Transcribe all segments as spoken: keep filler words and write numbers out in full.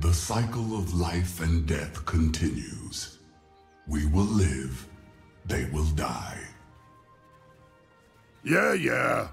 The cycle of life and death continues. We will live, they will die. Yeah, yeah.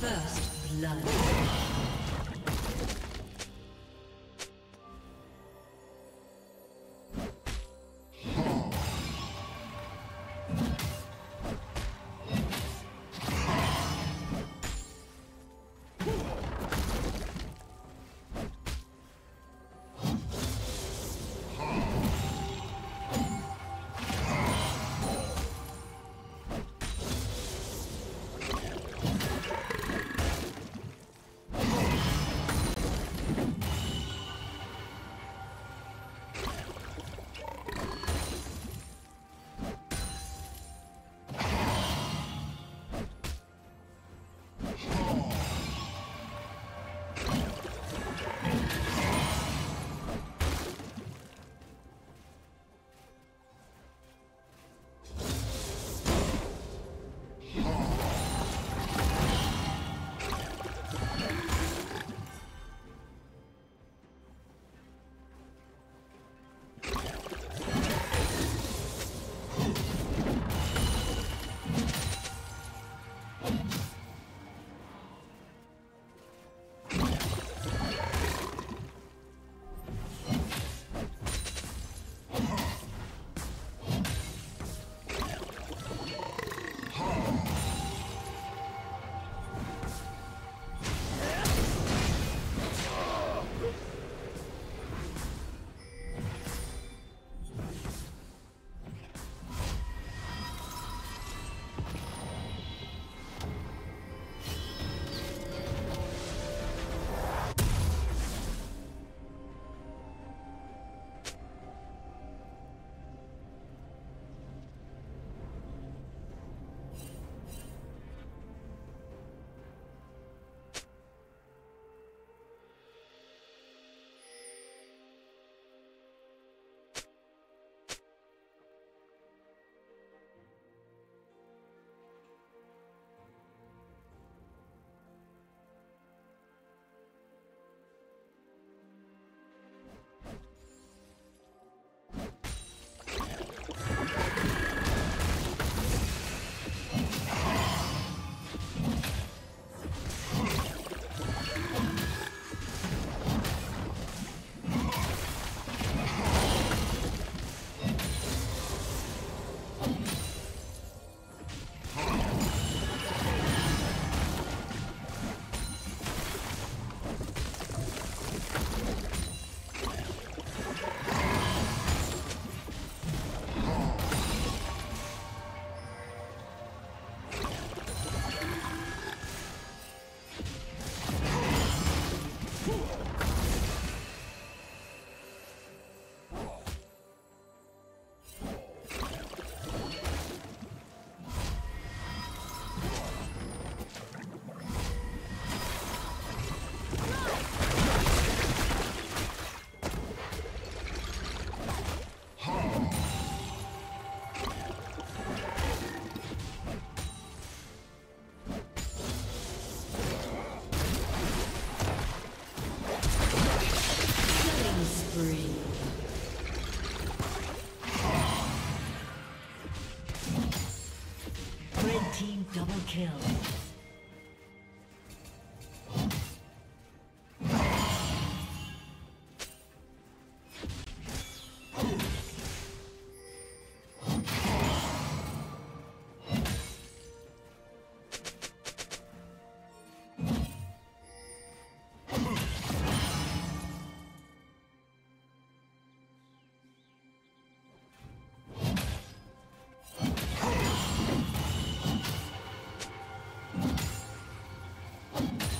First blood. Kill.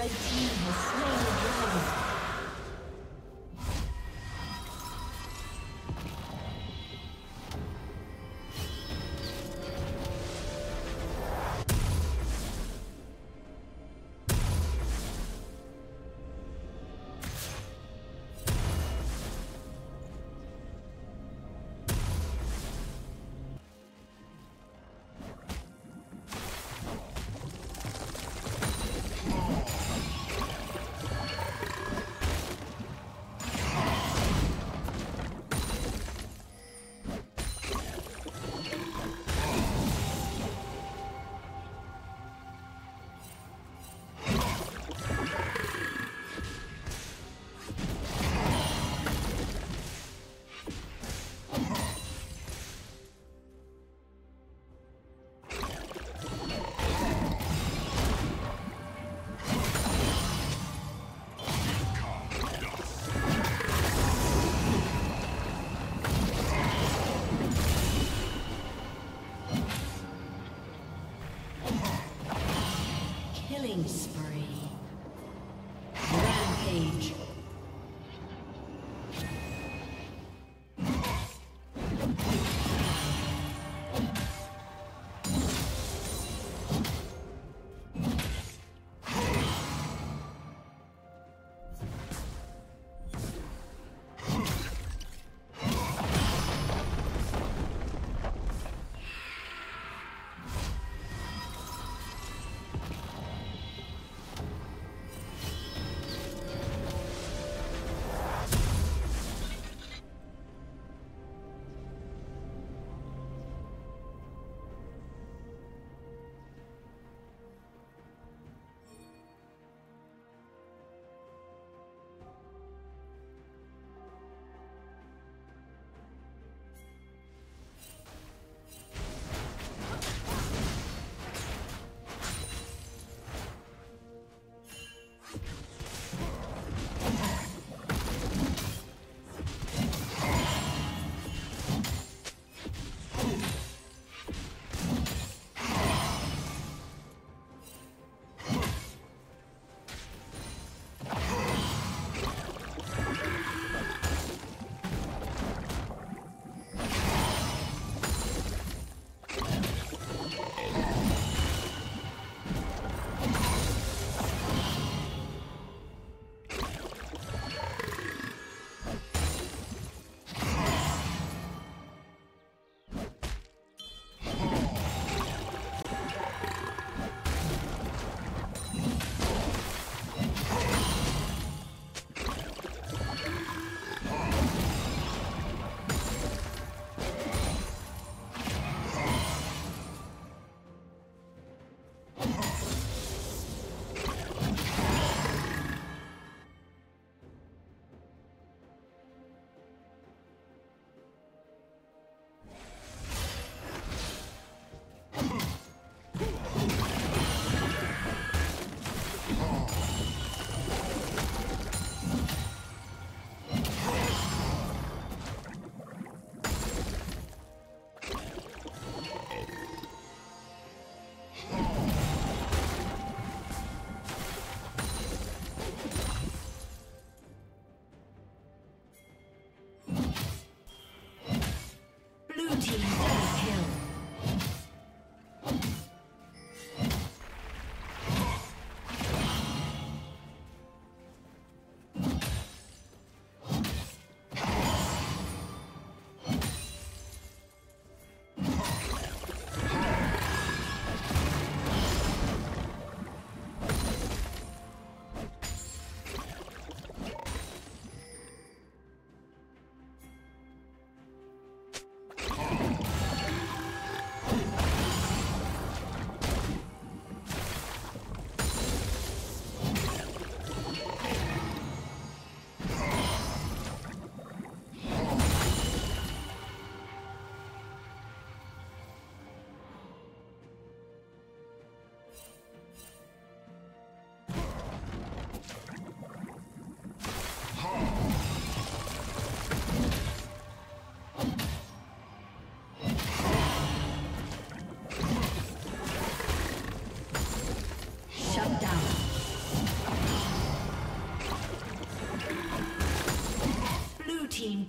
Red team has slain the dragon.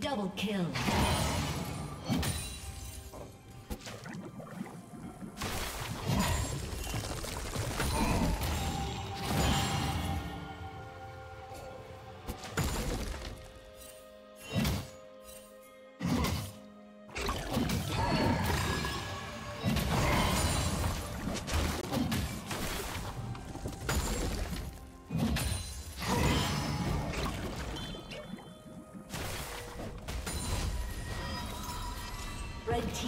Double kill. The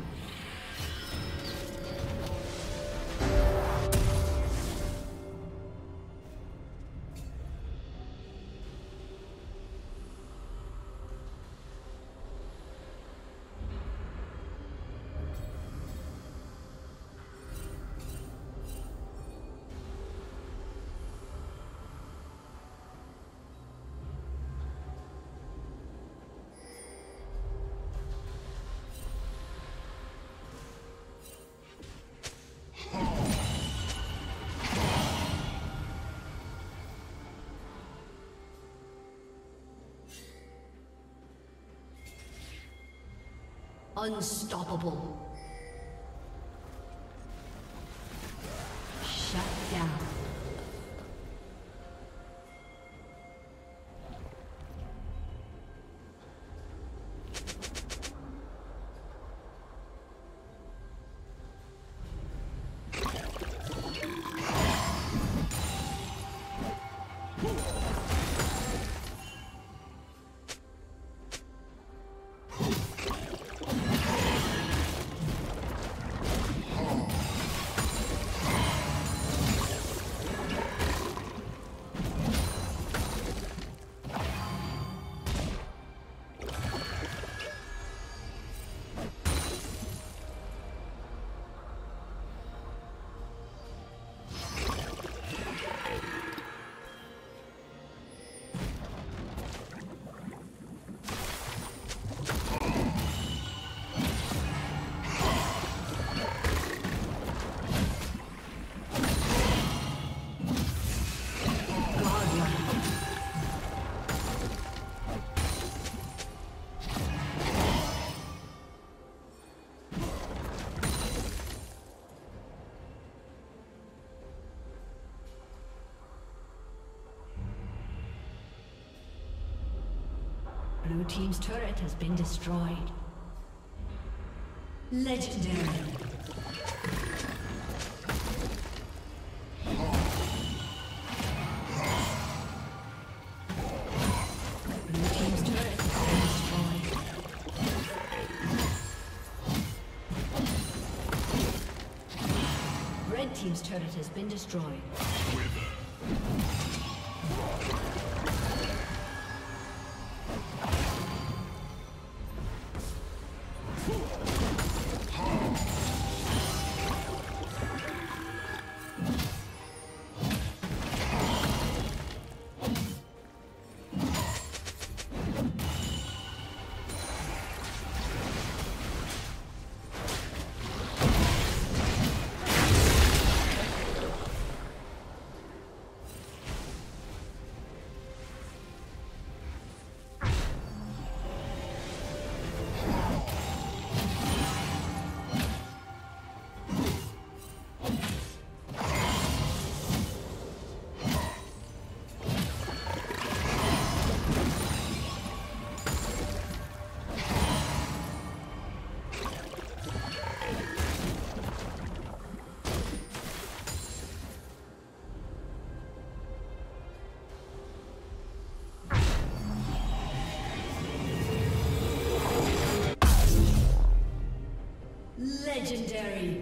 Unstoppable. Shut down. Blue team's turret has been destroyed. Legendary. Red team's turret has been destroyed. Legendary.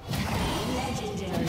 Legendary.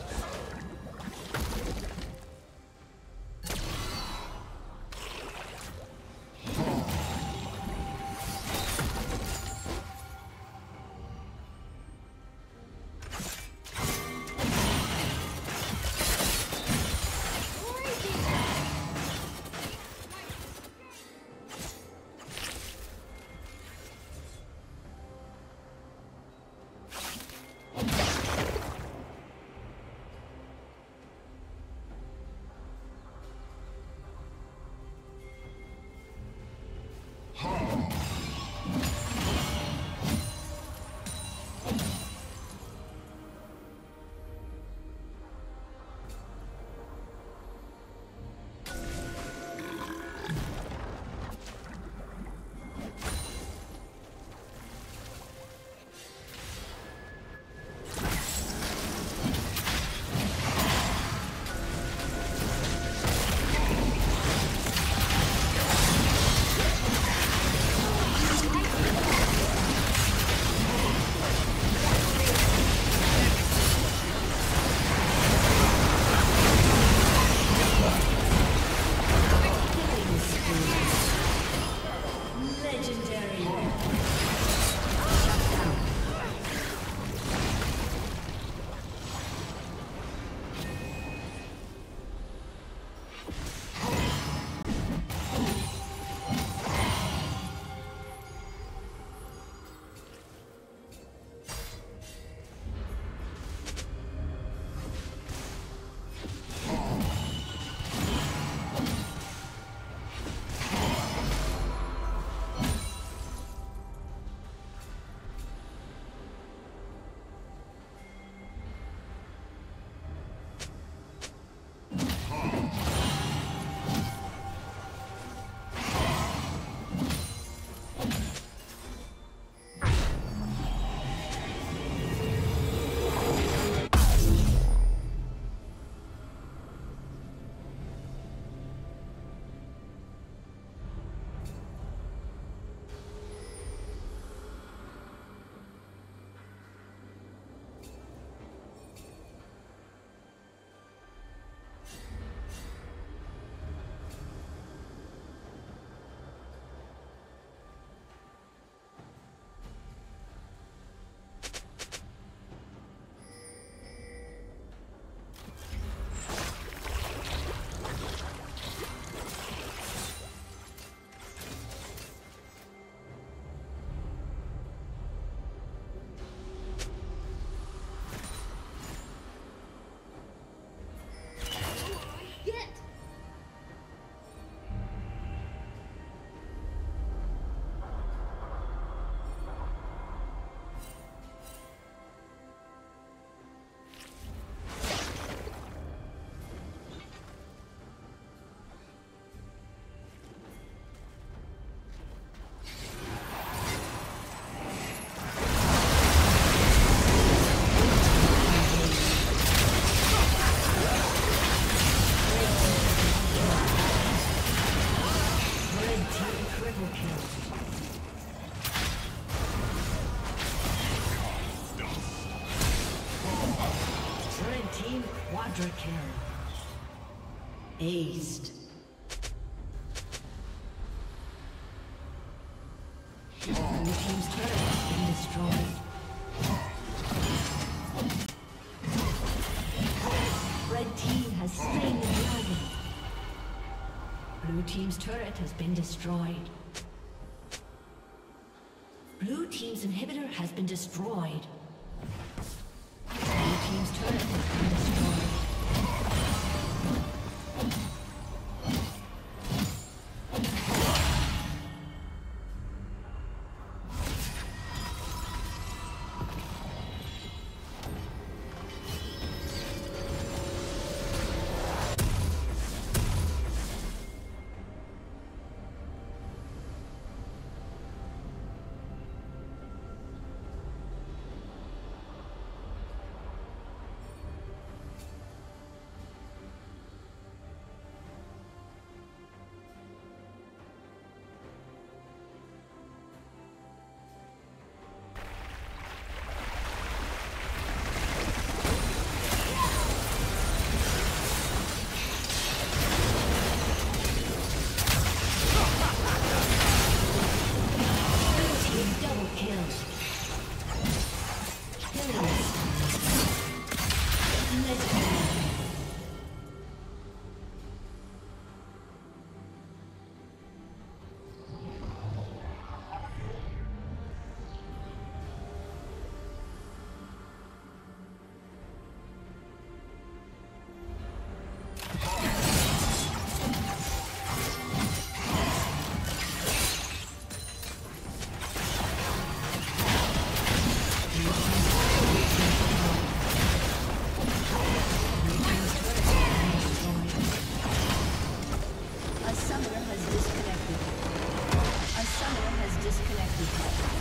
Red team quadra kill. Aced. Blue team's turret has been destroyed. Red team has slain the dragon. Blue team's turret has been destroyed. Blue team's inhibitor has been destroyed. Blue team's turret has been destroyed. A summoner has disconnected.